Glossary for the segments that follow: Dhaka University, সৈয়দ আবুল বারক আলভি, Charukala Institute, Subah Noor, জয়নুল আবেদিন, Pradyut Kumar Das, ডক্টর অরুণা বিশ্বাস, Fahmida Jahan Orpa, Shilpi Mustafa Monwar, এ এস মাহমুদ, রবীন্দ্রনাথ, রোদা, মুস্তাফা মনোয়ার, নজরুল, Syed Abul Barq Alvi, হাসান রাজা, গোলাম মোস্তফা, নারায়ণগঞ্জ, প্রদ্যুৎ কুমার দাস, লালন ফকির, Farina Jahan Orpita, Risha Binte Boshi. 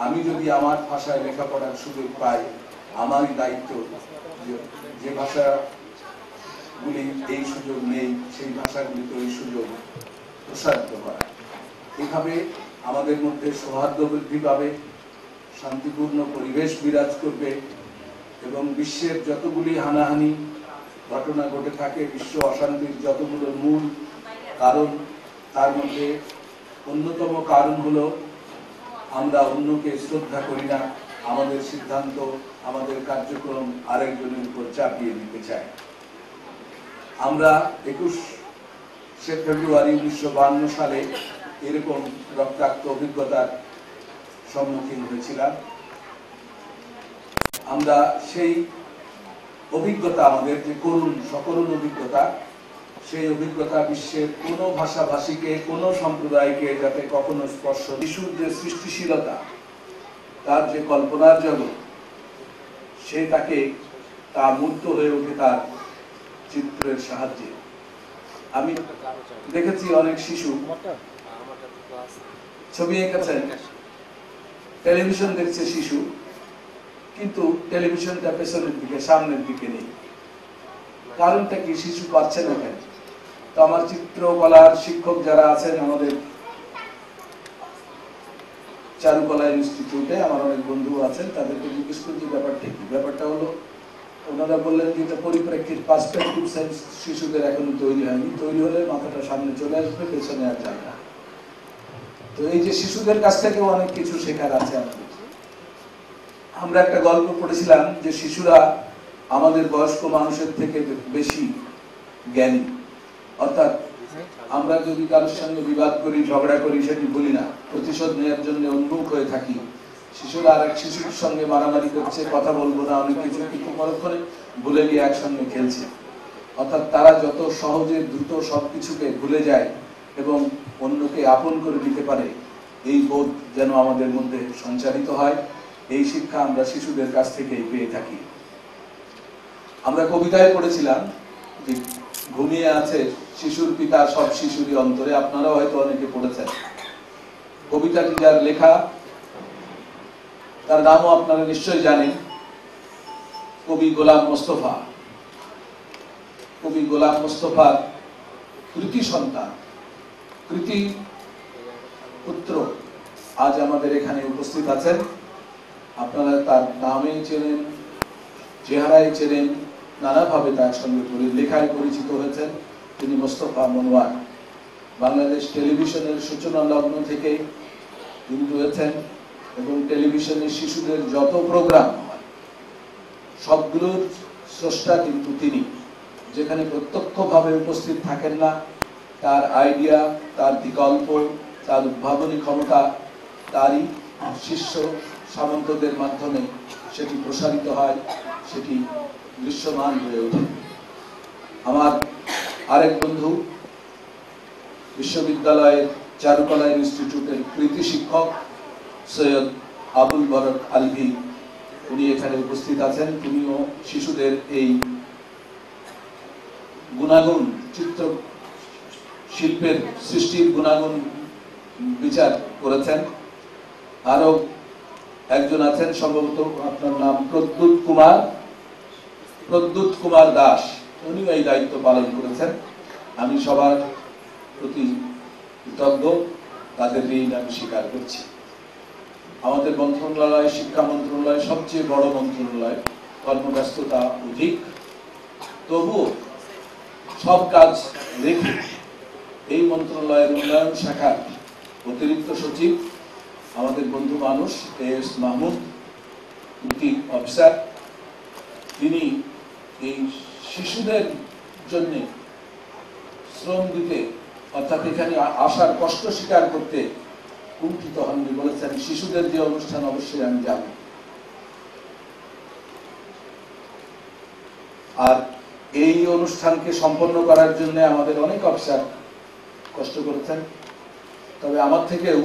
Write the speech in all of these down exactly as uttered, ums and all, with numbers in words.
आमी जो भी आमार भाषा लेखा पढ़ार सुयोग पाई आमारी दायित्व जे भाषा गुली एई सुयोग नेई सेई भाषागुली तो एई सुयोग प्रसारित करा एइभावे आमादेर मध्ये सौहार्द्य बृद्धि पाबे शांतिपूर्ण परिवेश बिराज करबे एबं विश्वेर जतगुली हानाहानि घटना घटे थाके विश्व अशांतिर जतगुलो मूल कारण तार मध्ये अन्यतम कारण हलो আমরা অন্যকে শ্রদ্ধা করি না, আমাদের সিদ্ধান্ত আমাদের কার্যক্রম আরেকজনের উপর চাপিয়ে দিতে চাই। আমরা একুশে ফেব্রুয়ারি উনিশশো বাহান্ন সালে এরকম রক্তাক্ত অভিজ্ঞতার সম্মুখীন হয়েছিলাম। আমরা সেই অভিজ্ঞতা আমাদের যে করুণ সকরুণ অভিজ্ঞতা সেই অভিজ্ঞতা বিশ্বের কোনো ভাষাভাষীকে কোনো সম্প্রদায়কে যাতে কখনো স্পর্শ শিশুর যে সৃষ্টিশীলতা তার যে কল্পনার জগৎ সে তাকে তা মুক্ত হয়ে ওঠে তার চিত্রের সাহায্যে। আমি দেখেছি অনেক শিশু ছবি এঁকেছেন, টেলিভিশন দেখছে শিশু, কিন্তু টেলিভিশনটা পেছনের দিকে সামনের দিকে নেই। কারণটা কি? শিশু পাচ্ছে না কেন? তো আমার চিত্রকলার শিক্ষক যারা আছেন আমাদের চারুকলা ইনস্টিটিউটে আমার অনেক বন্ধু আছেন, তাদেরকে জিজ্ঞেস করছি ব্যাপারটা কি। ব্যাপারটা হলো ওনারা বললেন যে এটা পরিপ্রেক্ষিত, পার্সপেক্টিভ সেন্স শিশুদের এখনো তৈরি হয়নি, তৈরি হলে মাথাটা সামনে চলে আসবে, পেছনে আর যায় না। তো এই যে শিশুদের কাছ থেকেও অনেক কিছু শেখার আছে আমাদের। আমরা একটা গল্প পড়েছিলাম যে শিশুরা আমাদের বয়স্ক মানুষের থেকে বেশি জ্ঞানী, অর্থাৎ আমরা যদি কারোর সঙ্গে বিবাদ করি ঝগড়া করি সেটি বলি না, প্রতিশোধ নেওয়ার জন্য উন্মুখ হয়ে থাকি। শিশুরা আর এক শিশুর সঙ্গে মারামারি করছে, কথা বলবো না, অনেক কিছু কিছু পরক্ষণে ভুলে গিয়ে একসঙ্গে খেলছে। অর্থাৎ তারা যত সহজে দ্রুত সব কিছুকে ভুলে যায় এবং অন্যকে আপন করে নিতে পারে, এই বোধ যেন আমাদের মধ্যে সঞ্চারিত হয়, এই শিক্ষা আমরা শিশুদের কাছ থেকেই পেয়ে থাকি। আমরা কবিতায় পড়েছিলাম যে ঘুমিয়ে আছে শিশুর পিতা সব শিশুরই অন্তরে, আপনারা হয়তো অনেকে পড়েছেন। কবিতাটি যার লেখা তার নামও আপনারা নিশ্চয়ই জানেন, কবি গোলাম মোস্তফা। কবি গোলাম মোস্তফার কৃতি সন্তান, কৃতি পুত্র আজ আমাদের এখানে উপস্থিত আছেন। আপনারা তার নামেই চেনেন, চেহারায় চেনেন, নানাভাবে তার সঙ্গে লেখায় পরিচিত হয়েছেন। তিনি মুস্তাফা মনোয়ার। বাংলাদেশ টেলিভিশনের সূচনা লগ্ন থেকে তিনি রয়েছেন এবং টেলিভিশনে শিশুদের যত প্রোগ্রাম হয় সবগুলোর স্রষ্টা কিন্তু তিনি, যেখানে প্রত্যক্ষভাবে উপস্থিত থাকেন না। তার আইডিয়া, তার বিকল্প, তার উদ্ভাবনী ক্ষমতা তারই শিষ্য সামন্তদের মাধ্যমে সেটি প্রসারিত হয়, সেটি দৃশ্যমান হয়ে ওঠে। আমার আরেক বন্ধু বিশ্ববিদ্যালয়ের চারুকলা ইনস্টিটিউটের কৃতি শিক্ষক সৈয়দ আবুল বারক আলভি, উনি এখানে উপস্থিত আছেন। তিনিও শিশুদের এই গুণাগুণ, চিত্র শিল্পের সৃষ্টির গুণাগুণ বিচার করেছেন। আরও একজন আছেন, সম্ভবত আপনার নাম প্রদ্যুৎ কুমার, প্রদ্যুৎ কুমার দাস, উনিও এই দায়িত্ব পালন করেছেন। আমি সবার প্রতি কৃতজ্ঞ, তাদের ঋণ আমি স্বীকার করছি। আমাদের মন্ত্রণালয়, শিক্ষা মন্ত্রণালয় সবচেয়ে বড় মন্ত্রণালয়, কর্মব্যস্ততা অধিক, তবুও সব কাজ রেখে এই মন্ত্রণালয়ের উন্নয়ন শাখার অতিরিক্ত সচিব আমাদের বন্ধু মানুষ এ এস মাহমুদ, কৃতি অফিসার, তিনি এই শিশুদের জন্য শ্রম দিতে, অর্থাৎ এখানে আসার কষ্ট স্বীকার করতে কুণ্ঠিত হননি, বলেছেন শিশুদের যে অনুষ্ঠান অবশ্যই আমি যাব। আর এই অনুষ্ঠানকে সম্পন্ন করার জন্য আমাদের অনেক অফিসার কষ্ট করেছেন, তবে আমার থেকেও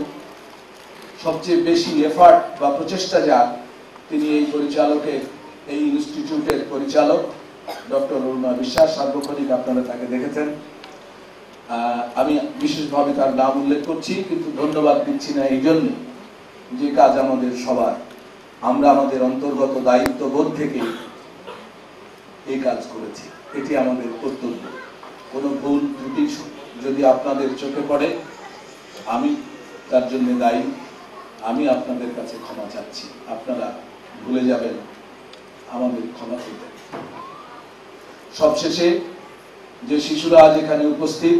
সবচেয়ে বেশি এফার্ট বা প্রচেষ্টা যা তিনি এই পরিচালকের, এই ইনস্টিটিউটের পরিচালক ডক্টর অরুণা বিশ্বাস, সার্বক্ষণিক আপনারা তাকে দেখেছেন। আমি বিশেষভাবে তার নাম উল্লেখ করছি, কিন্তু ধন্যবাদ দিচ্ছি না এই জন্য যে কাজ আমাদের সবার, আমরা আমাদের অন্তর্গত দায়িত্ববোধ থেকে এই কাজ করেছি, এটি আমাদের কর্তব্য। কোনো ভুল ত্রুটি যদি আপনাদের চোখে পড়ে আমি তার জন্য দায়ী, আমি আপনাদের কাছে ক্ষমা চাচ্ছি, আপনারা ভুলে যাবেন, আমাদের ক্ষমা চাইবেন। সবশেষে যে শিশুরা আজ এখানে উপস্থিত,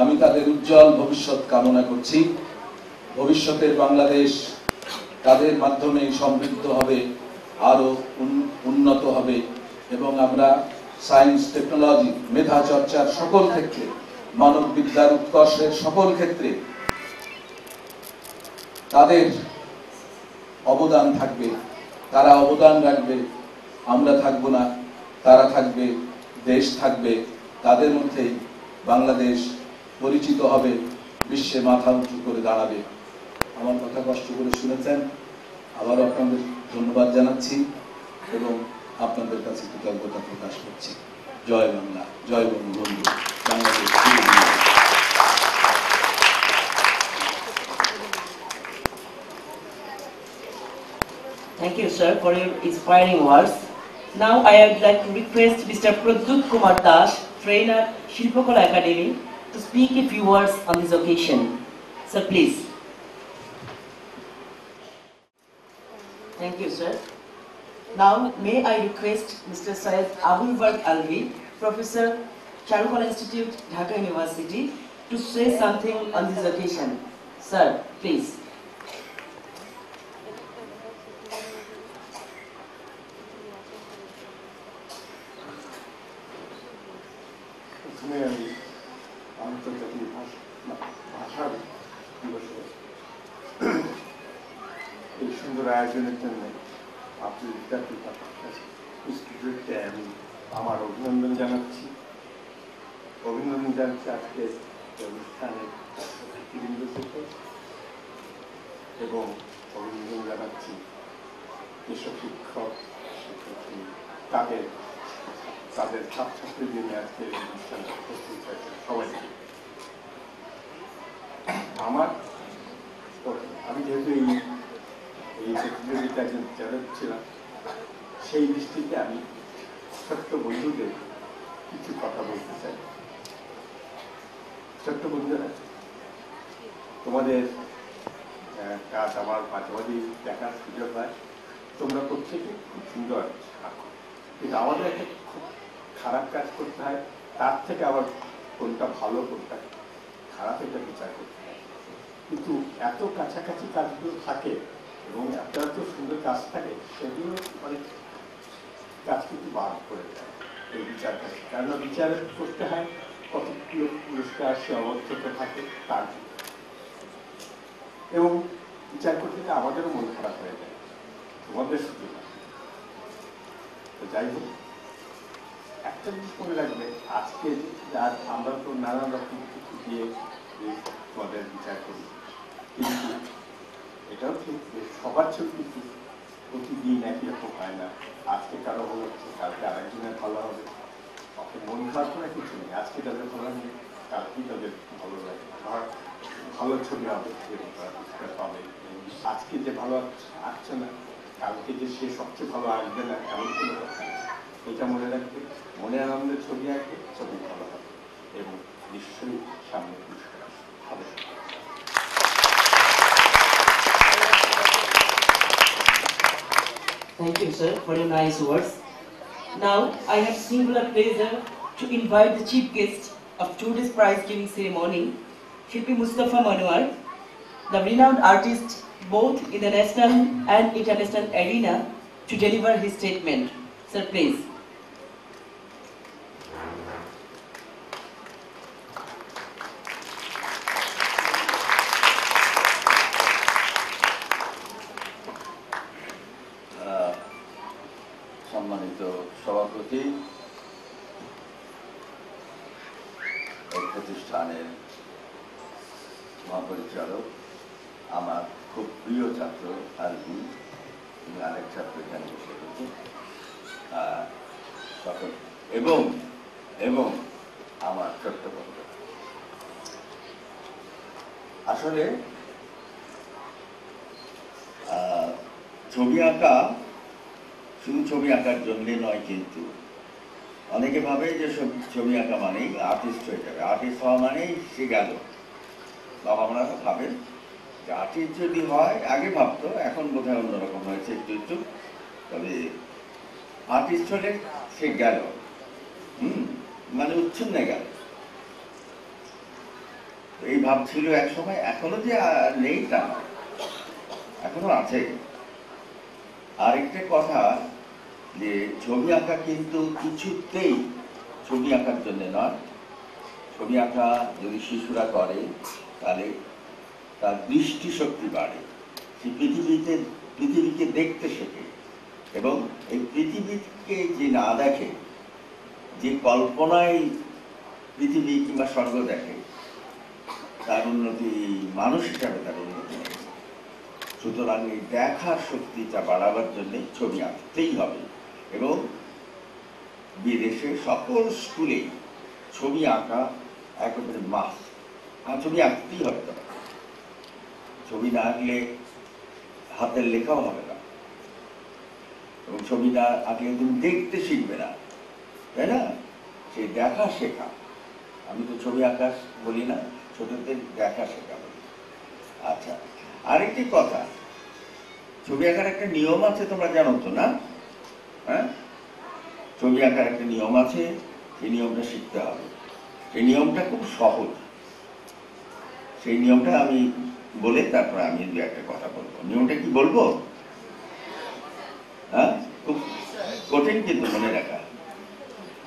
আমি তাদের উজ্জ্বল ভবিষ্যৎ কামনা করছি। ভবিষ্যতের বাংলাদেশ তাদের মাধ্যমে সমৃদ্ধ হবে, আরও উন্নত হবে এবং আমরা সায়েন্স, টেকনোলজি, মেধা চর্চার সকল ক্ষেত্রে, মানব বিদ্যার উৎকর্ষের সকল ক্ষেত্রে তাদের অবদান থাকবে। তারা অবদান রাখবে, আমরা থাকবো না, তারা থাকবে, দেশ থাকবে, তাদের মধ্যেই বাংলাদেশ পরিচিত হবে, বিশ্বে মাথা উঁচু করে দাঁড়াবে। আমার কথা কষ্ট করে শুনেছেন, আবারও আপনাদের ধন্যবাদ জানাচ্ছি এবং আপনাদের কাছে কৃতজ্ঞতা প্রকাশ করছি। জয় বাংলা, জয় Bangabandhu, Bangladesh. Thank you, sir, for your inspiring words. Now I would like to request Mister Pradyut Kumar Das, trainer, Shilpakala Academy, to speak a few words on this occasion. Sir, please. Thank you, sir. Now may I request Mister Syed Abul Barq Alvi, Professor, Charukala Institute, Dhaka University, to say something on this occasion. Sir, please. আয়োজনের জন্য আপনি ইনস্টিটিউটকে আমি আমার অভিনন্দন জানাচ্ছি অভিনন্দন জানাচ্ছি আজকে অনুষ্ঠানের ছাত্রছাত্রীবৃন্দ থেকে, এবং অভিনন্দন জানাচ্ছি যেসব শিক্ষক শিক্ষার্থী তাদের তাদের ছাত্রছাত্রীদের নিয়ে আজকে অনুষ্ঠানে উপস্থিত হয়েছে সবাই। আমার আমি যেহেতু এই প্রতিযোগিতা একজন চালক ছিলাম, সেই দৃষ্টিতে আমি ছোট্ট বন্ধুদের কিছু কথা বলতে চাই। ছোট্ট বন্ধুরা, তোমাদের কাজ আমার মাঝে মাঝে দেখার সুযোগ হয়, তোমরা প্রত্যেকে খুব সুন্দর থাকো, কিন্তু আমাদের একটা খুব খারাপ কাজ করতে হয়, তার থেকে আবার কোনটা ভালো কোনটা খারাপ এটা বিচার করতে হয়। কিন্তু এত কাছাকাছি কাজগুলো থাকে এবং আপনার তো সুন্দর কাজ থাকে, সেগুলো অনেক কাজ কিন্তু বার করে দেয় এই বিচার কাজ, কারণ বিচার করতে হয় কতগুলো পুরস্কার সে অবস্থিত থাকে তার, এবং বিচার করতে গেলে আমাদেরও মন খারাপ হয়ে যায়, তোমাদের শুধু না। তো যাই হোক, একটা জিনিস মনে রাখবে, আজকে আমরা তো নানান রকম কিছু দিয়ে তোমাদের বিচার করি, কিন্তু এটাও ঠিক যে সবার ছবি প্রতিদিন একই রকম হয় না, আজকে কারো ভালো হচ্ছে, কালকে আরেকজনের ভালো হবে, আপনি মন খারাপ করে কিছু নেই, আজকে তাদের ভালো নেই, কালকেই তাদের ভালো লাগে, আর ভালো ছবি হবে, পাবে আজকে যে ভালো আসছে না, কালকে যে সে সবচেয়ে ভালো আসবে না, এমন কোনো কথা নেই। এটা মনে রাখবে, মনে আনন্দের ছবি আঁকবে, ছবি ভালো হবে এবং নিশ্চয়ই সামনে পুরস্কার হবে। Thank you, sir, for your nice words. Now, I have singular pleasure to invite the chief guest of today's prize-giving ceremony, Shilpi Mustafa Monwar, the renowned artist both in the national and international arena, to deliver his statement. Sir, please. প্রতিষ্ঠানের মহাপরিচালক, আমার খুব প্রিয় ছাত্র আলবি, আরেক ছাত্র এখানে বসে রয়েছে, সকল এবং এবং আমার ছোট্ট বন্ধু। আসলে ছবি আঁকা শুধু ছবি আঁকার জন্য নয়, কিন্তু অনেকে ভাবে যে ছবি আঁকা মানেই আর্টিস্ট হয়ে যাবে, আর্টিস্ট হওয়া মানেই সে গেল। বাবা আমরা ভাবেন যে আর্টিস্ট যদি হয়, আগে ভাবতো, এখন বোধহয় অন্যরকম হয়েছে একটু একটু, তবে আর্টিস্ট হলে সে গেল, হম মানে উচ্ছন্নে গেল, এই ভাব ছিল এক সময়। এখনো যে নেই তা এখনো আছে। আরেকটা কথা যে ছবি আঁকা কিন্তু কিছুতেই ছবি আঁকার জন্য নয়, ছবি আঁকা যদি শিশুরা করে তাহলে তার দৃষ্টিশক্তি বাড়ে, সে পৃথিবীতে পৃথিবীকে দেখতে শেখে এবং এই পৃথিবীকে যে না দেখে, যে কল্পনায় পৃথিবী কিংবা স্বর্গ দেখে, তার উন্নতি মানুষ হিসাবে তার উন্নতি। সুতরাং এই দেখার শক্তিটা বাড়াবার জন্যে ছবি আঁকতেই হবে এবং বিদেশে সকল স্কুলে ছবি আঁকা একেবারে মাস। আর ছবি আঁকতেই হবে, তবে ছবি না আঁকলে হাতের লেখাও হবে না এবং ছবি না আঁকলে তুমি দেখতে শিখবে না, তাই না? সেই দেখা শেখা, আমি তো ছবি আঁকা বলি না, ছোটদের দেখা শেখা বলি। আচ্ছা, আরেকটি কথা, ছবি আঁকার একটা নিয়ম আছে, তোমরা জানো তো না? হ্যাঁ, ছবি আঁকার একটা নিয়ম আছে, সেই নিয়মটা শিখতে হবে। সেই নিয়মটা খুব সহজ, সেই নিয়মটা আমি বলে তারপর আমি দু একটা কথা বলবো। নিয়মটা কি বলবো? হ্যাঁ, খুব কঠিন কিন্তু মনে রাখা।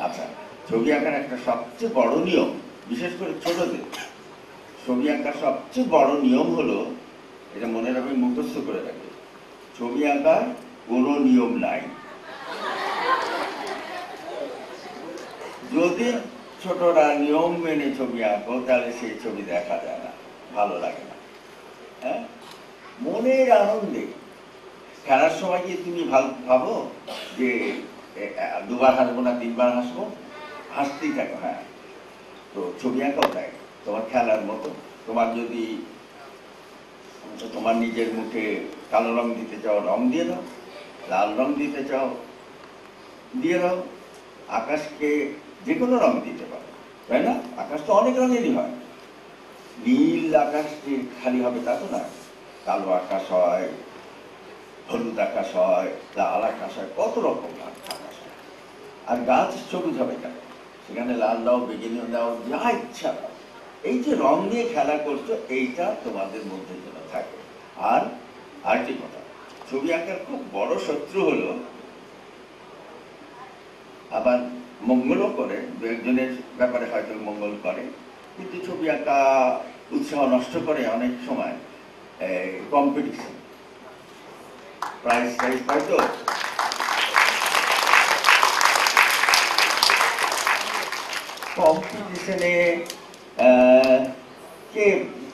আচ্ছা, ছবি আঁকার একটা সবচেয়ে বড় নিয়ম, বিশেষ করে ছোটদের ছবি আঁকার সবচেয়ে বড় নিয়ম হলো, এটা মনে রাখবে, মুখস্থ করে রাখবে, ছবি আঁকার কোনো নিয়ম নাই। যদি ছোটরা নিয়ম মেনে ছবি আঁকো তাহলে সেই ছবি দেখা যায় না, ভালো লাগে না। হ্যাঁ, মনের আনন্দে খেলার সময় কি তুমি ভাবো যে দুবার হাসবো না তিনবার হাসবো? হাসতেই থাকো। হ্যাঁ, তো ছবি আঁকাও তাই, তোমার খেলার মতো। তোমার যদি তোমার নিজের মুখে কালো রং দিতে চাও, রং দিয়ে দাও, লাল রং দিতে চাও, দিয়ে দাও। আকাশকে যে কোনো রং দিতে পারো, তাই না? আকাশ তো অনেক রঙেরই হয়। নীল আকাশ যে খালি হবে তা তো না, কালো আকাশ হয়, হলুদ আকাশ হয়, লাল আকাশ হয়, কত রকম আকাশ হয়। আর গাছ সবুজ হবে কেন? সেখানে লাল দাও, বেগুনি দাও, যা ইচ্ছা দাও। এই যে রং নিয়ে খেলা করছো, এইটা তোমাদের মধ্যে যেন থাকে। আর আরেকটি কথা, ছবি আঁকার খুব বড় শত্রু হলো, আবার মঙ্গলও করে, দু একজনের ব্যাপারে হয়তো মঙ্গল করে, কিন্তু ছবি আঁকা উৎসাহ নষ্ট করে অনেক সময়, কম্পিটিশন। প্রাইজ প্রাইজ হয়তো কম্পিটিশনে কে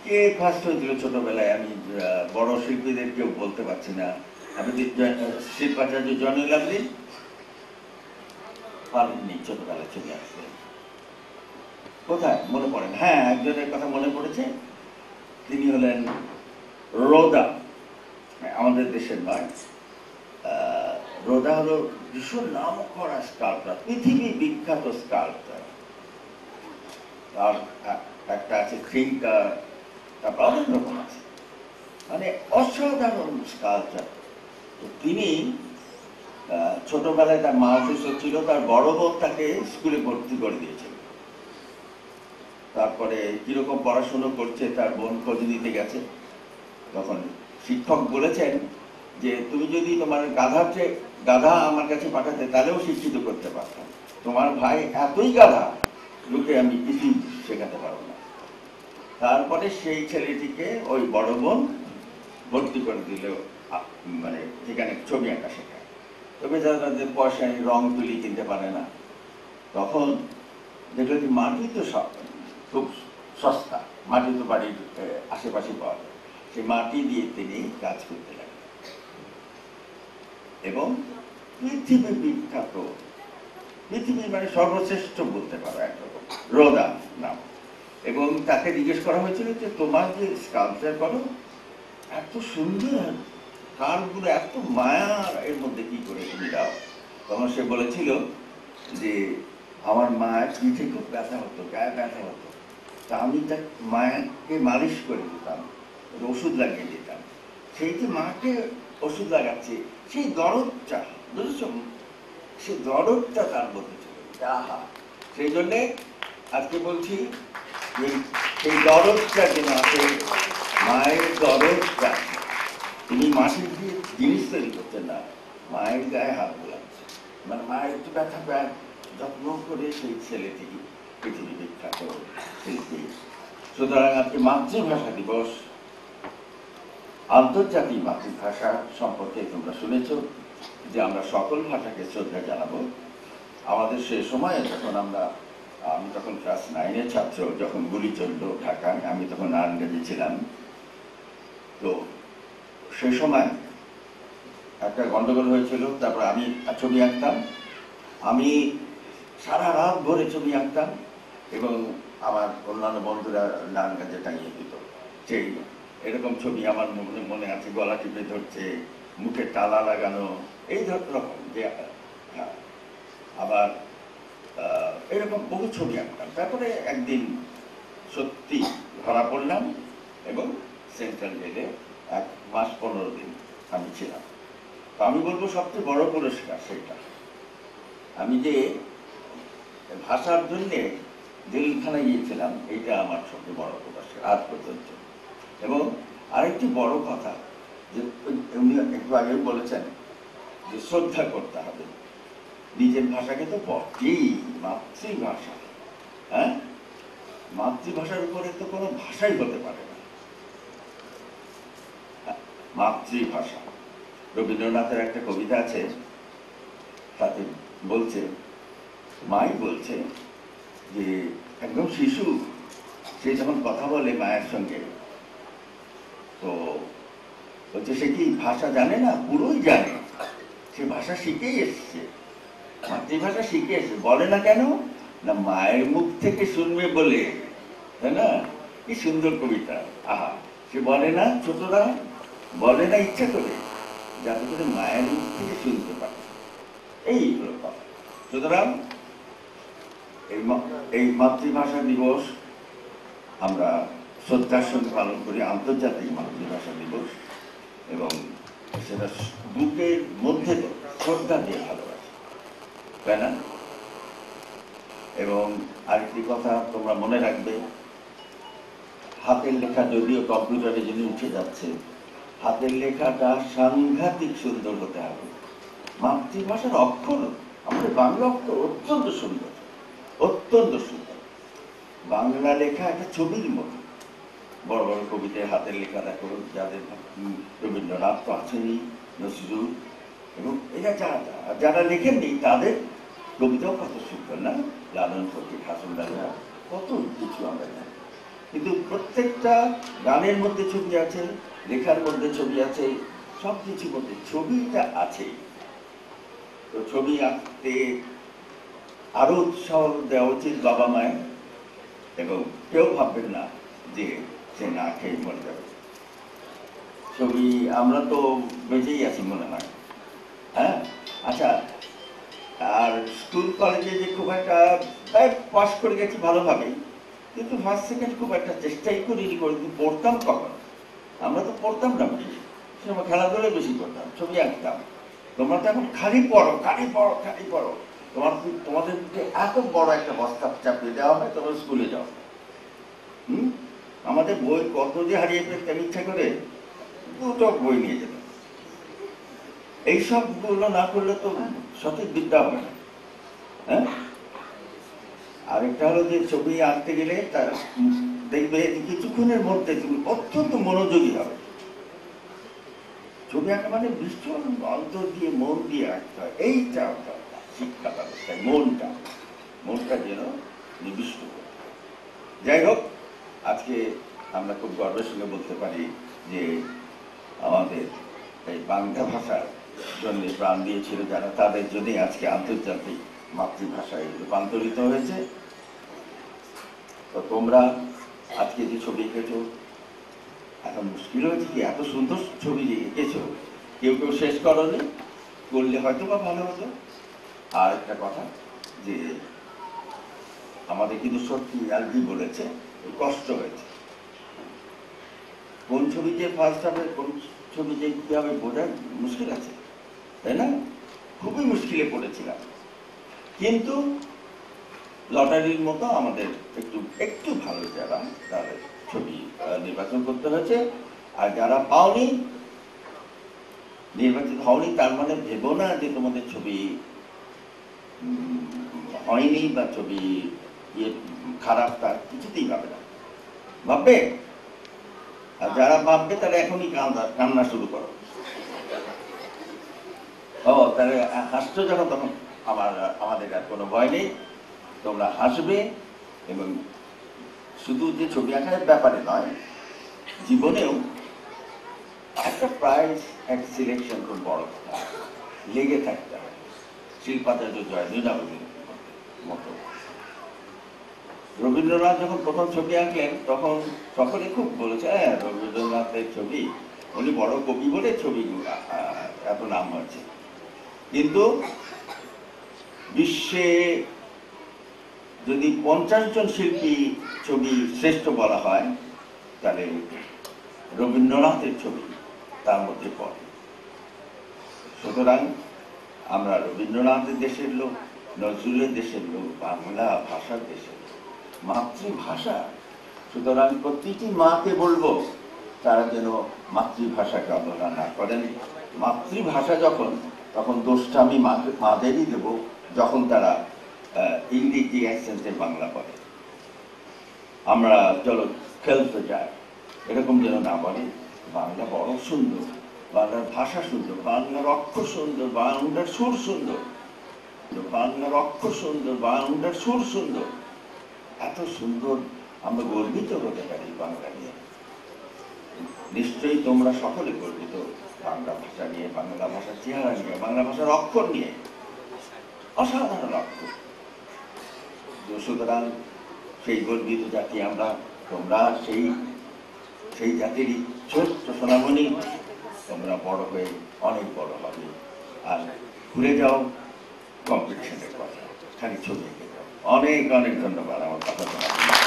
কে ফার্স্ট হয়েছিল ছোটবেলায়, আমি বড় শিল্পীদের কেউ বলতে পারছি না। আমি শিল্পাচার্য জয়নুল আবেদিন পারেননি ছোটবেলায় ছবি আঁকতে, কোথায় মনে পড়েন? হ্যাঁ, একজনের কথা মনে পড়েছে, তিনি হলেন রোদা, আমাদের দেশের নয়। রোদা হলো ভীষণ নাম করা স্কাল্পচার, পৃথিবী বিখ্যাত স্কাল্পচার। আর একটা আছে থিঙ্কার, তারপর অনেক রকম আছে, মানে অসাধারণ স্কাল্পচার। তো তিনি ছোটবেলায় তার মা অসুস্থ ছিল, তার বড় বোন তাকে স্কুলে ভর্তি করে দিয়েছিল। তারপরে কিরকম পড়াশুনো করছে তার বোন খোঁজ নিতে গেছে, তখন শিক্ষক বলেছেন যে তুমি যদি তোমার গাধার চেয়ে গাধা আমার কাছে পাঠাতে তাহলেও শিক্ষিত করতে পারতাম, তোমার ভাই এতই গাধা লোকে আমি কিছুই শেখাতে পারবো না। তারপরে সেই ছেলেটিকে ওই বড় বোন ভর্তি করে দিল, মানে যেখানে ছবি আঁকা শেখায়। তবে যারা পয়সা নিয়ে রং তুলি কিনতে পারে না, তখন দেখলো যে মাটি তো সব খুব সস্তা, মাটি তো বাড়ির আশেপাশে পাওয়া যায়, সেই মাটি দিয়ে তিনি কাজ করতে লাগলেন এবং পৃথিবী বিখ্যাত, পৃথিবীর মানে সর্বশ্রেষ্ঠ বলতে পারো একরকম, রোদা নাম। এবং তাকে জিজ্ঞেস করা হয়েছিল যে তোমার যে স্কাল্পচার করো এত সুন্দর, হাড়গুলো এত মায়ার এর মধ্যে কি করে তুমি দাও। তখন সে বলেছিল যে আমার মায়ের পিঠে খুব ব্যথা হতো, গায়ে ব্যথা হতো, তা আমি তার মাকে মালিশ করে দিতাম, ওষুধ লাগিয়ে দিতাম। সেই যে মাকে ওষুধ লাগাচ্ছে সেই দরদটা বুঝেছ, সেই দরদটা তার মধ্যে ছিল। আহা, সেই জন্যে আজকে বলছি যে সেই দরদটা যে মাকে, মায়ের দরদটা, তিনি মাটির দিয়ে জিনিস তৈরি করতেন না, মায়ের গায়ে হাত বোলাচ্ছে, মানে মায়ের তো ব্যথা পায়, যত্ন করে সেই ছেলেটি পৃথিবী বিখ্যাত শিল্পী। সুতরাং আজকে মাতৃভাষা দিবস, আন্তর্জাতিক মাতৃভাষা সম্পর্কে তোমরা শুনেছ যে আমরা সকল ভাষাকে শ্রদ্ধা জানাবো। আমাদের সে সময়ে যখন আমরা, আমি তখন ক্লাস নাইনের ছাত্র, যখন গুলি চলল ঢাকায়, আমি তখন নারায়ণগঞ্জে ছিলাম, তো সে সময় একটা গন্ডগোল হয়েছিল। তারপর আমি ছবি আঁকতাম, আমি সারা রাত ভরে ছবি আঁকতাম এবং আমার অন্যান্য বন্ধুরা নারায়ণগঞ্জে টাঙিয়ে দিত। সেই এরকম ছবি আমার মনে মনে আছে, গলা টিপে ধরছে, মুখে তালা লাগানো, এই রকম যে, হ্যাঁ, আবার এরকম বহু ছবি আঁকতাম। তারপরে একদিন সত্যি ধরা পড়লাম এবং সেন্ট্রাল জেলে এক মাস পনেরো দিন আমি ছিলাম। তো আমি বলবো সবচেয়ে বড় পুরস্কার সেটা, আমি যে ভাষার জন্যে জেলখানায় গিয়েছিলাম, এইটা আমার সবচেয়ে বড় পুরস্কার আজ পর্যন্ত। এবং আরেকটি বড় কথা যে উনি একটু আগে বলেছেন যে শ্রদ্ধা করতে হবে নিজের ভাষাকে, তো বটেই, মাতৃভাষা। হ্যাঁ, মাতৃভাষার উপরে তো কোনো ভাষাই হতে পারে না। মাতৃভাষা, রবীন্দ্রনাথের একটা কবিতা আছে, তাতে বলছে, মাই বলছে যে একদম শিশু সে যখন কথা বলে মায়ের সঙ্গে, তো বলছে সে কি ভাষা জানে না, পুরোই জানে, সে ভাষা শিখেই এসছে, মাতৃভাষা শিখে এসছে। বলে না কেন? না মায়ের মুখ থেকে শুনবে বলে, তাই না? কি সুন্দর কবিতা। আহা, সে বলে না, ছোটরা বলে না ইচ্ছা করে, যাতে করে মায়ের মুখ থেকে শুনতে পারে, এই হলো কথা। সুতরাং এই মাতৃভাষা দিবস আমরা শ্রদ্ধার সঙ্গে পালন করি, আন্তর্জাতিক মাতৃভাষা দিবস, এবং সেটা বুকের মধ্যে শ্রদ্ধা দিয়ে ভালোবাসি, তাই না? এবং আরেকটি কথা তোমরা মনে রাখবে, হাতের লেখা যদিও কম্পিউটারে যদি উঠে যাচ্ছে, হাতের লেখাটা সাংঘাতিক সুন্দর হতে হবে। মাতৃভাষার অক্ষর, আমাদের বাংলা অক্ষর অত্যন্ত সুন্দর, অত্যন্ত সুন্দর। বাংলা লেখা একটা ছবির মতো, বড় বড় কবিদের হাতের লেখা দেখো, যাদের রবীন্দ্রনাথ তো আছেনই, নজরুল, এবং এরা যারা যারা লেখেননি তাদের কবিতাও কত সুন্দর, না? লালন ফকির, হাসান রাজা, কত কিছু আমরা জানি, কিন্তু প্রত্যেকটা গানের মধ্যে ছবি আছে, লেখার মধ্যে ছবি আছে, সব কিছুর মধ্যে ছবিটা আছে। তো ছবি আঁকতে আরও উৎসাহ দেওয়া উচিত বাবা মায়ের, এবং কেউ ভাববেন না যে সে না খেয়ে মরে যাবে। ছবি, আমরা তো বেঁচেই আছি মনে হয়। হ্যাঁ, আচ্ছা, আর স্কুল কলেজে যে খুব একটা পাস করে গেছি ভালোভাবেই, কিন্তু ফার্স্ট সেকেন্ড খুব একটা চেষ্টাই করিনি, করে পড়তাম কখন? আমরা তো পড়তাম না বেশি, সে সময় খেলাধুলা বেশি করতাম, ছবি আঁকতাম। তোমরা তো এখন খালি পড়ো, খালি পড়ো, খালি পড়ো, তোমার তোমাদের এত বড় একটা বস্তা চাপিয়ে দেওয়া হয়, তোমরা স্কুলে যাও। হুম, আমাদের বই কত যে হারিয়ে ফেলতাম, ইচ্ছা করে দুটো বই নিয়ে যেতাম। এইসবগুলো না করলে তো সঠিক বিদ্যা হবে না। হ্যাঁ, আরেকটা হলো যে ছবি আঁকতে গেলে তার দেখবে কিছুক্ষণের মধ্যে তুমি অত্যন্ত মনোযোগী হবে। ছবি আঁকা মানে ভীষণ অন্তর দিয়ে মন দিয়ে আঁকতে হয়, এইটা শিক্ষা ব্যবস্থায় মনটা, মনটা যেন নিবিষ্ট। যাই হোক, আজকে আমরা খুব গর্বের সঙ্গে বলতে পারি যে আমাদের এই বাংলা ভাষার জন্য প্রাণ দিয়েছিল যারা, তাদের জন্যই আজকে আন্তর্জাতিক মাতৃভাষায় রূপান্তরিত হয়েছে। তো তোমরা আজকে যে ছবি এঁকেছ, এখন মুশকিল হয়েছে কি, এত সুন্দর ছবি এঁকেছ, কেউ কেউ শেষ করনি করলে হয়তো বা ভালো হতো। আর একটা কথা যে আমাদের কিন্তু সত্যি আলভি বলেছে কষ্ট হয়েছে, কোন ছবিতে ফার্স্ট হাফে কোন ছবিতে কীভাবে বোঝা মুশকিল আছে, তাই না? খুবই মুশকিলে পড়েছিলাম, কিন্তু লটারির মতো আমাদের একটু একটু ভালো যারা তাদের ছবি নির্বাচন করতে হয়েছে। আর যারা পাওনি, নির্বাচিত হওনি, তার মানে ভেবো না যে তোমাদের ছবি হয়নি বা ছবি খারাপ, তার কিছুতেই ভাবে না। ভাববে, আর যারা ভাববে তারা এখনই কান্না কান্না শুরু করো। ও তাহলে হাসছো যখন তখন আমার আমাদের আর কোনো ভয় নেই, তোমরা হাসবে। এবং শুধু যে ছবি আঁকার ব্যাপারে নয়, জীবনেও একটা প্রাইজ একটা সিলেকশন খুব বড় কথা, লেগে থাকতে হবে। শিল্পাচার্য জয়নুলাবুদ্দিন মতো রবীন্দ্রনাথ যখন প্রথম ছবি আঁকলেন তখন সকলে খুব বলেছে হ্যাঁ রবীন্দ্রনাথের ছবি, উনি বড় কবি বলে ছবি এত নাম হয়েছে। কিন্তু বিশ্বে যদি পঞ্চাশ জন শিল্পী ছবি শ্রেষ্ঠ বলা হয় তাহলে রবীন্দ্রনাথের ছবি তার মধ্যে পড়ে। সুতরাং আমরা রবীন্দ্রনাথের দেশের লোক, নজরুলের দেশের লোক, বাংলা ভাষার দেশের লোক, মাতৃভাষা। সুতরাং প্রতিটি মাকে বলবো তারা যেন মাতৃভাষাকে অবহেলা না করেন। মাতৃভাষা যখন তখন দোষটা আমি মাদেরই দেবো যখন তারা ইংরেজি অ্যাকসেন্টে বাংলা বলে। আমরা চলো খেলতে যাই, এরকম যেন না বলে। বাংলা বড় সুন্দর, বাংলার ভাষা সুন্দর, বাংলার অক্ষর সুন্দর, বাংলার সুর সুন্দর, বাংলার অক্ষর সুন্দর, বাংলার সুর সুন্দর, এত সুন্দর। আমরা গর্বিত হতে পারি বাংলা নিয়ে। নিশ্চয়ই তোমরা সকলে গর্বিত বাংলা ভাষা নিয়ে, বাংলা ভাষার চেহারা নিয়ে, বাংলা ভাষার অক্ষর নিয়ে, অসাধারণ অক্ষর। সুতরাং সেই গর্বিত জাতি আমরা, তোমরা সেই সেই জাতিরই ছোট্ট সোনামণি। তোমরা বড় হয়ে অনেক বড় হবে। আর ঘুরে যাও কম্পিটিশনের কথা, খালি ছবি এঁকে যাও। অনেক অনেক ধন্যবাদ আমার কথা শোনার জন্য।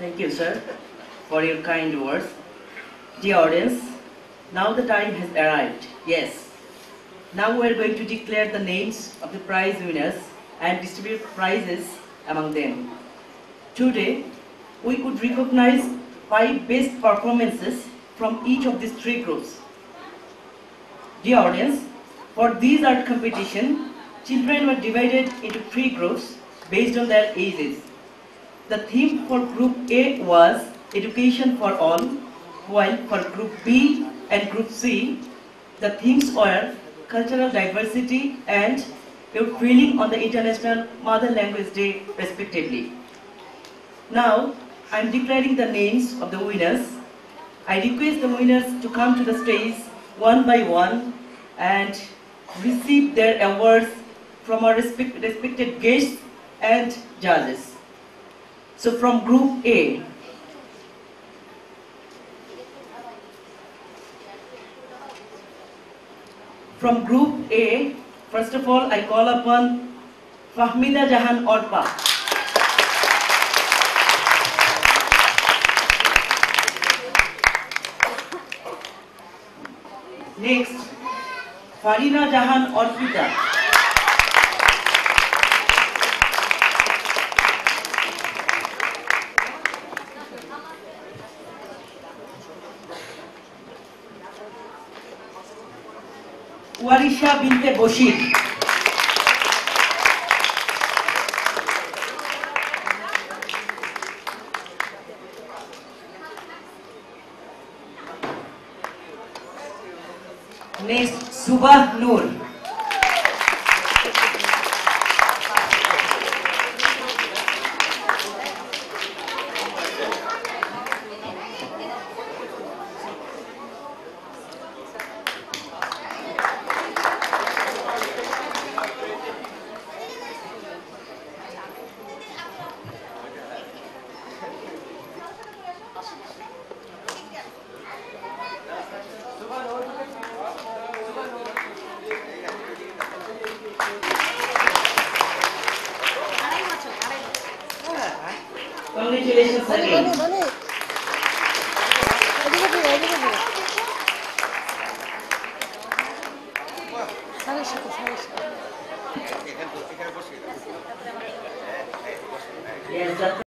Thank you, sir, for your kind words. Dear audience, now the time has arrived. Yes. Now we are going to declare the names of the prize winners and distribute prizes among them. Today, we could recognize five best performances from each of these three groups. Dear audience, for these art competition, children were divided into three groups based on their ages. The theme for Group A was Education for All, while for Group B and Group C, the themes were cultural diversity and your feeling on the International Mother Language Day, respectively. Now, I am declaring the names of the winners. I request the winners to come to the stage one by one and receive their awards from our respect respected guests and judges. So from Group A, From Group A, first of all, I call upon Fahmida Jahan Orpa. Next, Farina Jahan Orpita. Risha Binte Boshi. Next, Subah Noor. Congratulations again. Yes, sir.